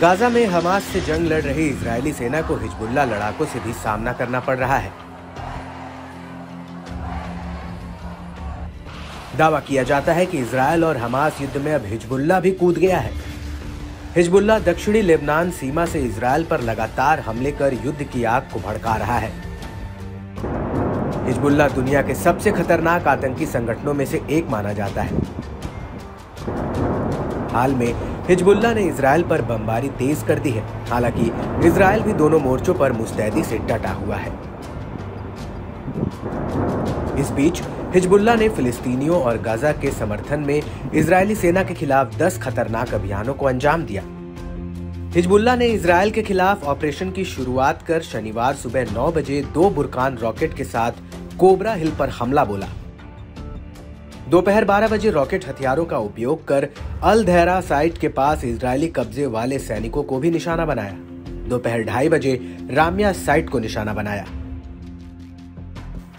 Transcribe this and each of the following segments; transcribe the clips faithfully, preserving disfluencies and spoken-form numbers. Gaza में Hamas से जंग लड़ रही इजरायली सेना को हिजबुल्ला लड़ाकों से भी सामना करना पड़ रहा है। दावा किया जाता है कि इजरायल और हमास युद्ध में अब हिजबुल्ला भी कूद गया है। हिजबुल्ला दक्षिणी लेबनान सीमा से इजरायल पर लगातार हमले कर युद्ध की आग को भड़का रहा है। हिजबुल्ला दुनिया के सबसे खतरनाक आतंकी संगठनों में से एक माना जाता है। हाल में हिजबुल्ला ने इजरायल पर बमबारी तेज कर दी है। हालांकि इजरायल भी दोनों मोर्चों पर मुस्तैदी से डटा हुआ है। इस बीच हिजबुल्ला ने फिलिस्तीनियों और गाजा के समर्थन में इजरायली सेना के खिलाफ दस खतरनाक अभियानों को अंजाम दिया। हिजबुल्ला ने इजरायल के खिलाफ ऑपरेशन की शुरुआत कर शनिवार सुबह नौ बजे दो बुरकान रॉकेट के साथ कोबरा हिल पर हमला बोला। दोपहर बारह बजे रॉकेट हथियारों का उपयोग कर अल धैरा साइट के पास इजरायली कब्जे वाले सैनिकों को भी निशाना बनाया। दोपहर ढाई बजे रामिया साइट को निशाना बनाया।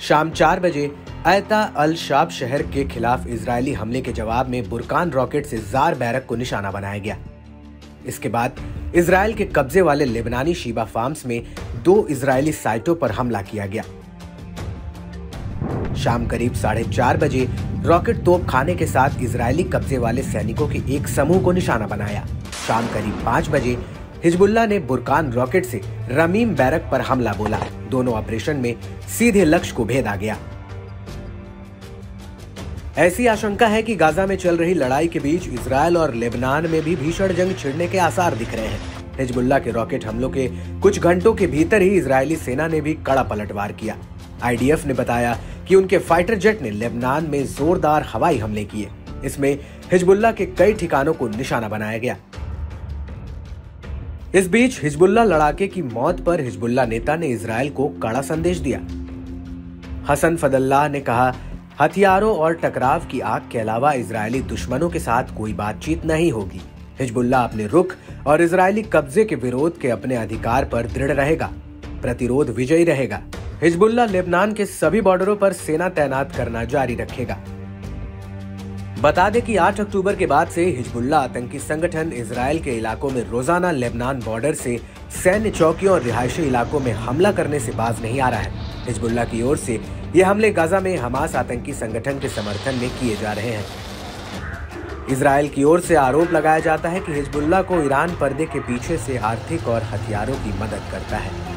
शाम चार बजे आयता अल शाब शहर के खिलाफ इजरायली हमले के जवाब में बुरकान रॉकेट से जार बैरक को निशाना बनाया गया। इसके बाद इजरायल के कब्जे वाले लेबनानी शीबा फार्म में दो इजरायली साइटों पर हमला किया गया। शाम करीब साढ़े चार बजे रॉकेट तोप खाने के साथ इजरायली कब्जे वाले सैनिकों के एक समूह को निशाना बनाया। शाम करीब पाँच बजे हिजबुल्ला ने बुरकान रॉकेट से रमीम बैरक पर हमला बोला। दोनों ऑपरेशन में सीधे लक्ष्य को भेदा गया। ऐसी आशंका है कि गाजा में चल रही लड़ाई के बीच इजरायल और लेबनान में भी भीषण जंग छिड़ने के आसार दिख रहे हैं। हिजबुल्ला के रॉकेट हमलों के कुछ घंटों के भीतर ही इजरायली सेना ने भी कड़ा पलटवार किया। आईडीएफ ने बताया कि उनके फाइटर जेट ने लेबनान में जोरदार हवाई हमले किए। इसमें हिजबुल्ला के कई ठिकानों को निशाना बनाया गया। इस बीच हिजबुल्ला लड़ाके की मौत पर हिजबुल्ला नेता ने इजरायल को कड़ा संदेश दिया। हसन फदल्ला ने कहा, हथियारों और टकराव की आग के अलावा इजरायली दुश्मनों के साथ कोई बातचीत नहीं होगी। हिजबुल्ला अपने रुख और इजरायली कब्जे के विरोध के अपने अधिकार पर दृढ़ रहेगा। प्रतिरोध विजयी रहेगा। हिजबुल्ला लेबनान के सभी बॉर्डरों पर सेना तैनात करना जारी रखेगा। बता दें कि आठ अक्टूबर के बाद से हिजबुल्ला आतंकी संगठन इजरायल के इलाकों में रोजाना लेबनान बॉर्डर से सैन्य चौकियों और रिहायशी इलाकों में हमला करने से बाज नहीं आ रहा है। हिजबुल्ला की ओर से ये हमले गाजा में हमास आतंकी संगठन के समर्थन में किए जा रहे हैं। इजरायल की ओर से आरोप लगाया जाता है कि हिजबुल्ला को ईरान पर्दे के पीछे से आर्थिक और हथियारों की मदद करता है।